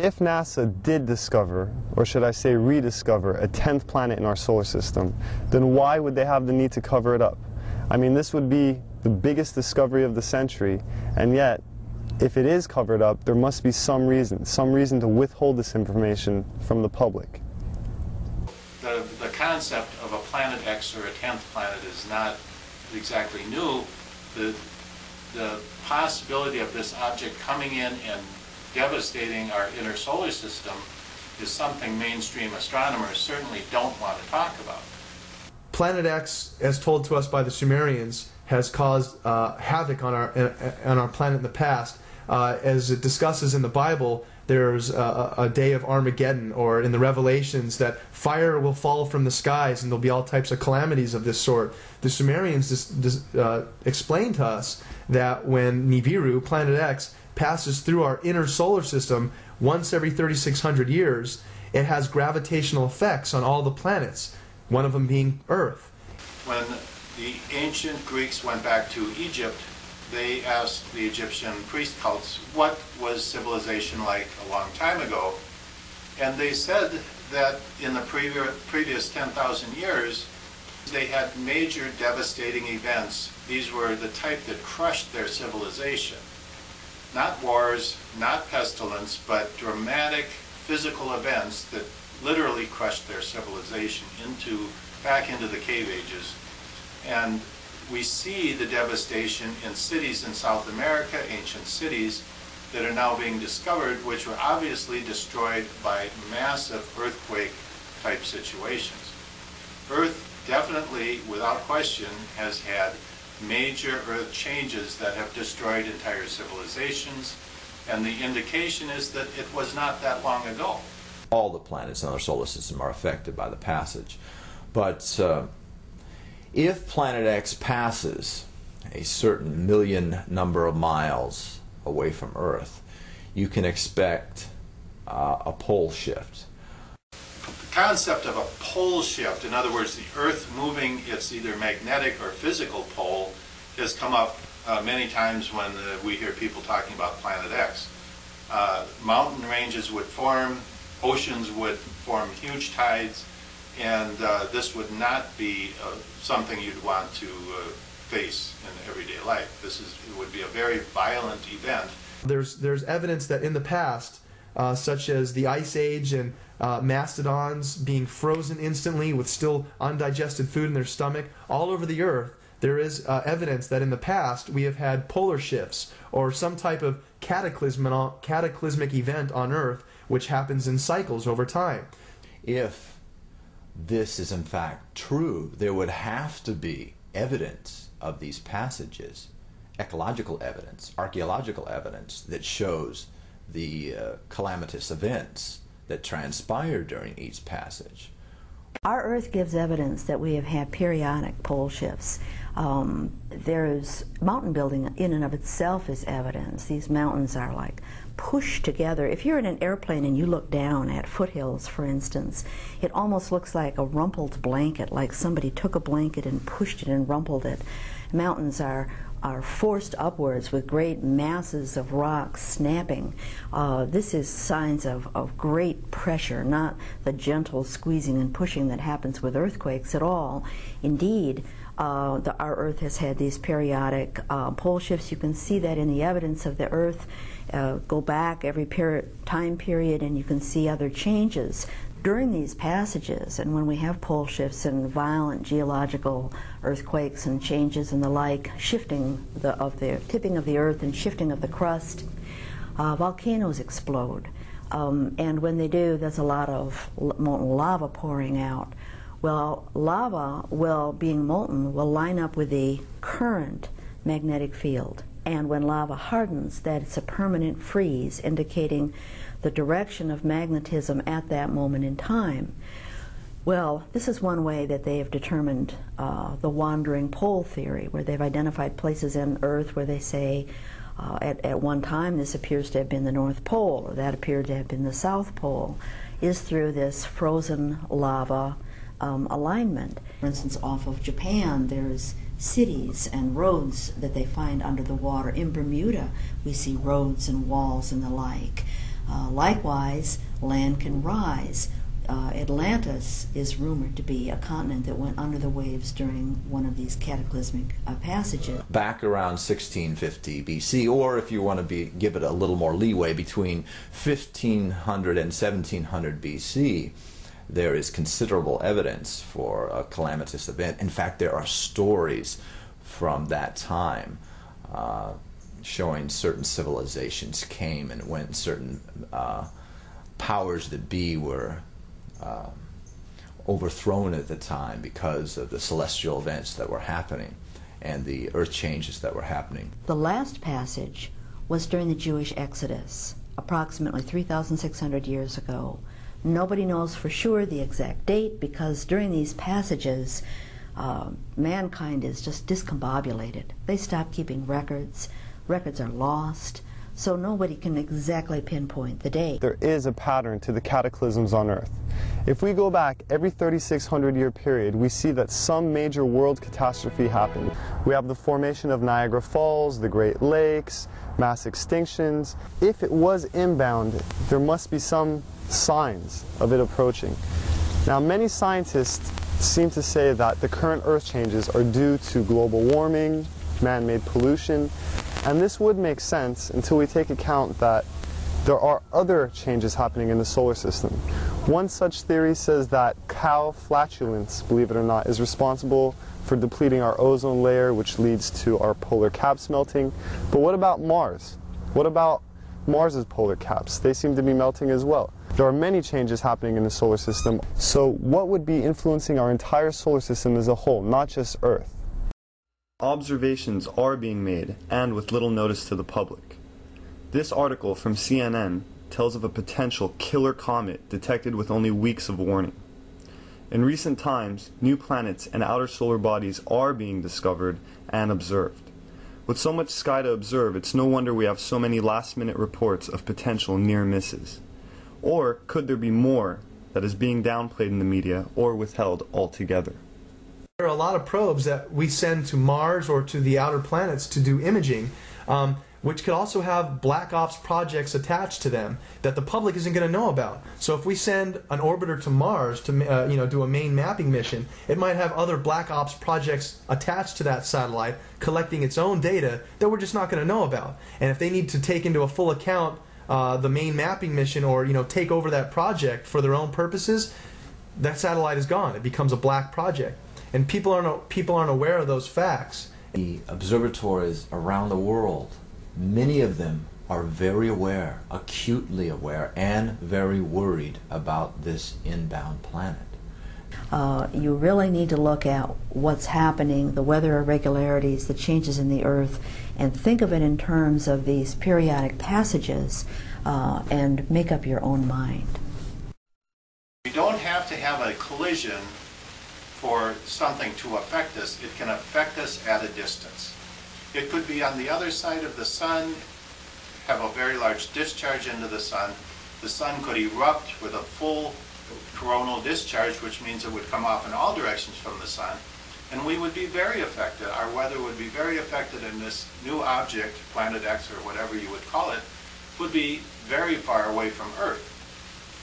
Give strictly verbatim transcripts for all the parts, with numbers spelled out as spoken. If NASA did discover, or should I say rediscover, a tenth planet in our solar system, then why would they have the need to cover it up? I mean, this would be the biggest discovery of the century, and yet, if it is covered up, there must be some reason, some reason to withhold this information from the public. The, the concept of a Planet X or a tenth planet is not exactly new. The, the possibility of this object coming in and devastating our inner solar system is something mainstream astronomers certainly don't want to talk about. Planet X, as told to us by the Sumerians, has caused uh, havoc on our, uh, on our planet in the past. Uh, as it discusses in the Bible, there's a, a day of Armageddon, or in the Revelations, that fire will fall from the skies and there'll be all types of calamities of this sort. The Sumerians dis, dis, uh, explained to us that when Nibiru, Planet X, passes through our inner solar system once every thirty-six hundred years, it has gravitational effects on all the planets, one of them being Earth. When the ancient Greeks went back to Egypt, they asked the Egyptian priest cults what was civilization like a long time ago, and they said that in the previous, previous ten thousand years they had major devastating events. These were the type that crushed their civilization. Not wars, not pestilence, but dramatic physical events that literally crushed their civilization into, back into the cave ages. And we see the devastation in cities in South America, ancient cities that are now being discovered, which were obviously destroyed by massive earthquake-type situations. Earth definitely, without question, has had major earth changes that have destroyed entire civilizations, and the indication is that it was not that long ago. All the planets in our solar system are affected by the passage, but uh, if Planet X passes a certain million number of miles away from Earth, you can expect uh, a pole shift. The concept of a pole shift, in other words, the Earth moving its either magnetic or physical pole, has come up uh, many times when uh, we hear people talking about Planet X. Uh, mountain ranges would form, oceans would form huge tides, and uh, this would not be uh, something you'd want to uh, face in everyday life. This is, it would be a very violent event. There's, there's evidence that in the past, uh, such as the Ice Age and uh, mastodons being frozen instantly with still undigested food in their stomach, all over the Earth, there is uh, evidence that in the past we have had polar shifts or some type of cataclysmic, cataclysmic event on Earth which happens in cycles over time. If this is in fact true, there would have to be evidence of these passages, ecological evidence, archaeological evidence that shows the uh, calamitous events that transpired during each passage. Our Earth gives evidence that we have had periodic pole shifts. Um, there's mountain building in and of itself is evidence. These mountains are like pushed together. If you're in an airplane and you look down at foothills, for instance, it almost looks like a rumpled blanket, like somebody took a blanket and pushed it and rumpled it. Mountains are, are forced upwards with great masses of rock snapping. Uh, this is signs of, of great pressure, not the gentle squeezing and pushing that happens with earthquakes at all. Indeed, Uh, the, our Earth has had these periodic uh, pole shifts. You can see that in the evidence of the Earth. Uh, go back every peri time period and you can see other changes during these passages. And when we have pole shifts and violent geological earthquakes and changes and the like, shifting the, of the tipping of the Earth and shifting of the crust, uh, volcanoes explode. Um, and when they do, there's a lot of molten lava pouring out. Well, lava, well, being molten, will line up with the current magnetic field. And when lava hardens, that's a permanent freeze, indicating the direction of magnetism at that moment in time. Well, this is one way that they have determined uh, the wandering pole theory, where they've identified places in Earth where they say, uh, at, at one time this appears to have been the North Pole, or that appeared to have been the South Pole, is through this frozen lava Um, alignment. For instance, off of Japan, there's cities and roads that they find under the water. In Bermuda, we see roads and walls and the like. Uh, likewise, land can rise. Uh, Atlantis is rumored to be a continent that went under the waves during one of these cataclysmic uh, passages. Back around sixteen fifty B C, or if you want to be, give it a little more leeway, between fifteen hundred and seventeen hundred B C, there is considerable evidence for a calamitous event. In fact, there are stories from that time uh, showing certain civilizations came and went, certain uh, powers that be were uh, overthrown at the time because of the celestial events that were happening and the earth changes that were happening. The last passage was during the Jewish Exodus, approximately three thousand six hundred years ago. Nobody knows for sure the exact date, because during these passages, uh, mankind is just discombobulated. They stop keeping records. Records are lost, so nobody can exactly pinpoint the date. There is a pattern to the cataclysms on Earth. If we go back every thirty-six hundred year period, we see that some major world catastrophe happened. We have the formation of Niagara Falls, the Great Lakes, mass extinctions. If it was inbound, there must be some signs of it approaching. Now, many scientists seem to say that the current Earth changes are due to global warming, man-made pollution, and this would make sense until we take account that there are other changes happening in the solar system. One such theory says that cow flatulence, believe it or not, is responsible for depleting our ozone layer, which leads to our polar caps melting. But what about Mars? What about Mars's polar caps? They seem to be melting as well. There are many changes happening in the solar system. So what would be influencing our entire solar system as a whole, not just Earth? Observations are being made, and with little notice to the public. This article from C N N tells of a potential killer comet detected with only weeks of warning. In recent times, new planets and outer solar bodies are being discovered and observed. With so much sky to observe, it's no wonder we have so many last-minute reports of potential near misses. Or could there be more that is being downplayed in the media or withheld altogether? There are a lot of probes that we send to Mars or to the outer planets to do imaging, um, which could also have black ops projects attached to them that the public isn't going to know about. So if we send an orbiter to Mars to uh, you know, do a main mapping mission, it might have other black ops projects attached to that satellite collecting its own data that we're just not going to know about. And if they need to take into a full account uh, the main mapping mission, or you know, take over that project for their own purposes, that satellite is gone. It becomes a black project. And people aren't, people aren't aware of those facts. The observatories around the world, many of them are very aware, acutely aware, and very worried about this inbound planet. Uh, you really need to look at what's happening, the weather irregularities, the changes in the Earth, and think of it in terms of these periodic passages, uh, and make up your own mind. You don't have to have a collision for something to affect us. It can affect us at a distance. It could be on the other side of the sun, have a very large discharge into the sun. The sun could erupt with a full coronal discharge, which means it would come off in all directions from the sun, and we would be very affected. Our weather would be very affected, and this new object, Planet X or whatever you would call it, would be very far away from Earth.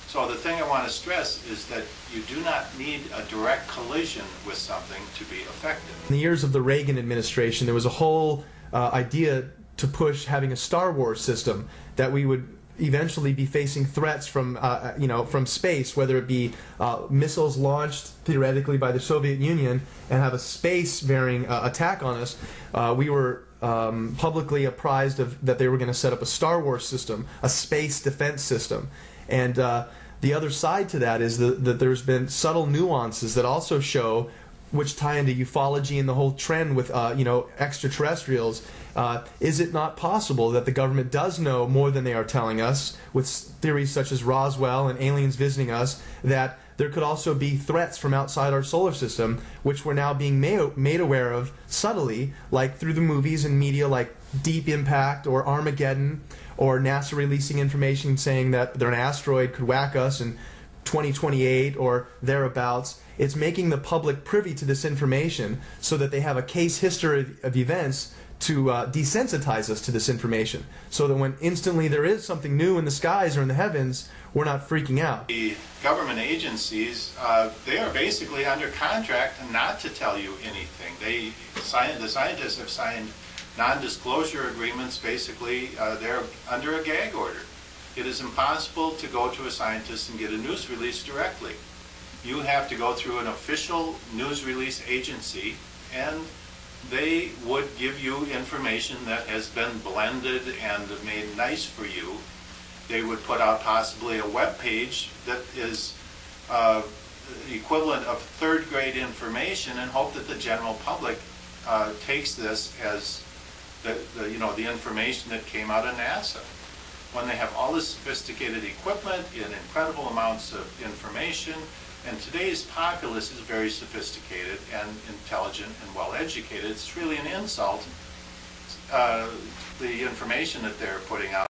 So the thing I want to stress is that you do not need a direct collision with something to be effective. In the years of the Reagan administration, there was a whole uh, idea to push having a Star Wars system, that we would eventually be facing threats from, uh, you know, from space, whether it be uh, missiles launched theoretically by the Soviet Union and have a space-bearing uh, attack on us. Uh, we were um, publicly apprised of that they were going to set up a Star Wars system, a space defense system. And uh, the other side to that is the, that there's been subtle nuances that also show, which tie into ufology and the whole trend with uh, you know, extraterrestrials. Uh, is it not possible that the government does know more than they are telling us, with theories such as Roswell and aliens visiting us, that there could also be threats from outside our solar system, which we're now being made aware of subtly, like through the movies and media like Deep Impact or Armageddon, or NASA releasing information saying that an asteroid could whack us in twenty twenty-eight or thereabouts. It's making the public privy to this information so that they have a case history of events to uh, desensitize us to this information, so that when instantly there is something new in the skies or in the heavens, we're not freaking out. The government agencies, uh, they are basically under contract not to tell you anything. They, the scientists have signed non-disclosure agreements. Basically, uh, they're under a gag order. It is impossible to go to a scientist and get a news release directly. You have to go through an official news release agency, and they would give you information that has been blended and made nice for you. They would put out possibly a web page that is uh, equivalent of third grade information, and hope that the general public uh, takes this as the, the you know the information that came out of NASA. When they have all this sophisticated equipment and incredible amounts of information, and today's populace is very sophisticated and intelligent and well-educated, it's really an insult, uh, the information that they're putting out.